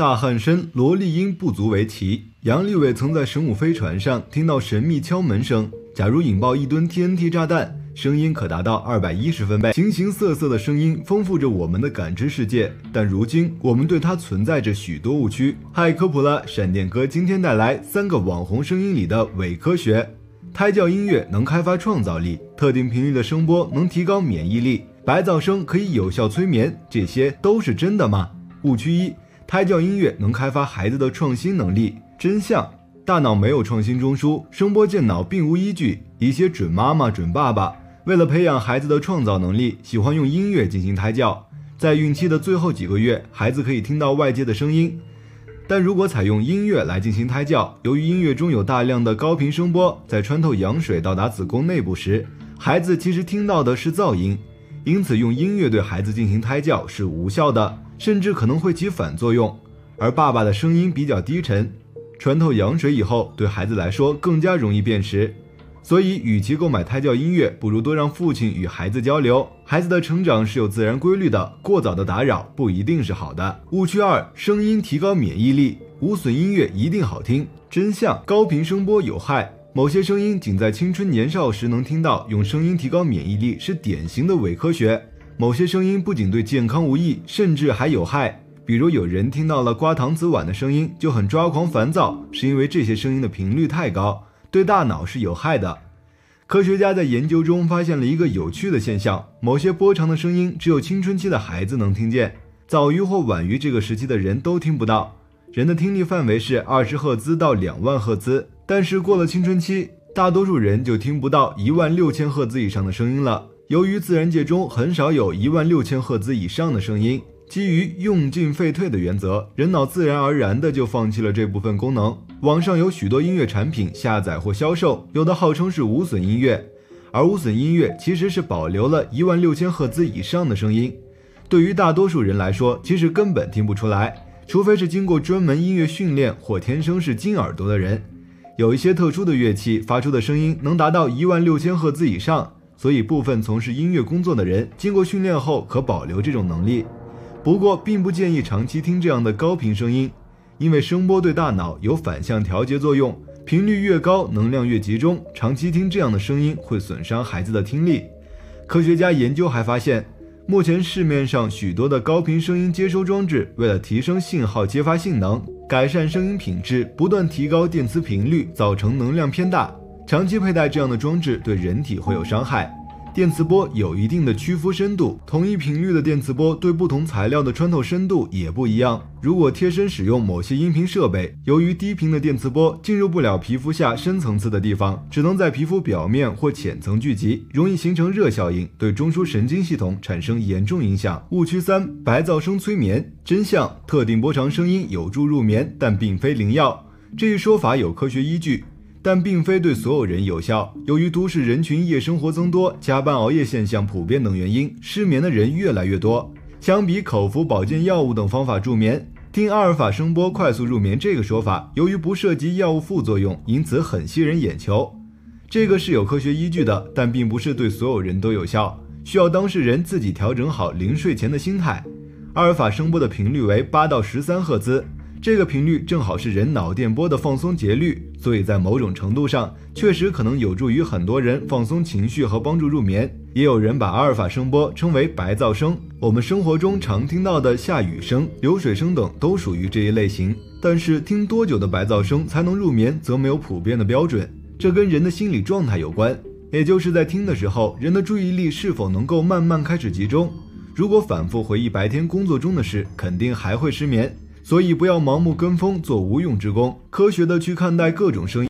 大汉身萝莉音不足为奇。杨利伟曾在神武飞船上听到神秘敲门声，假如引爆1吨 TNT 炸弹，声音可达到210分贝。形形色色的声音丰富着我们的感知世界，但如今我们对它存在着许多误区。嗨，科普了，闪电哥今天带来3个网红声音里的伪科学。胎教音乐能开发创造力，特定频率的声波能提高免疫力，白噪声可以有效催眠，这些都是真的吗？误区1：胎教音乐能开发孩子的创新能力。真相：大脑没有创新中枢，声波健脑并无依据。一些准妈妈、准爸爸为了培养孩子的创造能力，喜欢用音乐进行胎教。在孕期的最后几个月，孩子可以听到外界的声音，但如果采用音乐来进行胎教，由于音乐中有大量的高频声波，在穿透羊水到达子宫内部时，孩子其实听到的是噪音。因此，用音乐对孩子进行胎教是无效的，甚至可能会起反作用。而爸爸的声音比较低沉，穿透羊水以后，对孩子来说更加容易辨识。所以，与其购买胎教音乐，不如多让父亲与孩子交流。孩子的成长是有自然规律的，过早的打扰不一定是好的。误区2：声音提高免疫力，无损音乐一定好听。真相：高频声波有害。某些声音仅在青春年少时能听到，用声音提高免疫力是典型的伪科学。某些声音不仅对健康无益，甚至还有害。比如有人听到了刮搪瓷碗的声音就很抓狂烦躁，是因为这些声音的频率太高，对大脑是有害的。科学家在研究中发现了一个有趣的现象：某些波长的声音只有青春期的孩子能听见，早于或晚于这个时期的人都听不到。人的听力范围是20赫兹到2万赫兹。但是过了青春期，大多数人就听不到16000赫兹以上的声音了。由于自然界中很少有16000赫兹以上的声音，基于用进废退的原则，人脑自然而然的就放弃了这部分功能。网上有许多音乐产品下载或销售，有的号称是无损音乐，而无损音乐其实是保留了16000赫兹以上的声音。对于大多数人来说，其实根本听不出来，除非是经过专门音乐训练或天生是金耳朵的人。有一些特殊的乐器发出的声音能达到16000赫兹以上，所以部分从事音乐工作的人经过训练后可保留这种能力。不过并不建议长期听这样的高频声音，因为声波对大脑有反向调节作用，频率越高能量越集中，长期听这样的声音会损伤孩子的听力。科学家研究还发现，目前市面上许多的高频声音接收装置为了提升信号接发性能，改善声音品质，不断提高电磁频率，造成能量偏大。长期佩戴这样的装置对人体会有伤害。电磁波有一定的屈肤深度，同一频率的电磁波对不同材料的穿透深度也不一样。如果贴身使用某些音频设备，由于低频的电磁波进入不了皮肤下深层次的地方，只能在皮肤表面或浅层聚集，容易形成热效应，对中枢神经系统产生严重影响。误区3：白噪声催眠。真相：特定波长声音有助入眠，但并非灵药。这一说法有科学依据，但并非对所有人有效。由于都市人群夜生活增多，加班熬夜现象普遍等原因，失眠的人越来越多。相比口服保健药物等方法助眠，听阿尔法声波快速入眠这个说法，由于不涉及药物副作用，因此很吸人眼球。这个是有科学依据的，但并不是对所有人都有效，需要当事人自己调整好临睡前的心态。阿尔法声波的频率为8到13赫兹。这个频率正好是人脑电波的放松节律，所以在某种程度上确实可能有助于很多人放松情绪和帮助入眠。也有人把阿尔法声波称为白噪声，我们生活中常听到的下雨声、流水声等都属于这一类型。但是听多久的白噪声才能入眠则没有普遍的标准，这跟人的心理状态有关，也就是在听的时候，人的注意力是否能够慢慢开始集中。如果反复回忆白天工作中的事，肯定还会失眠，所以不要盲目跟风，做无用之功，科学的去看待各种声音。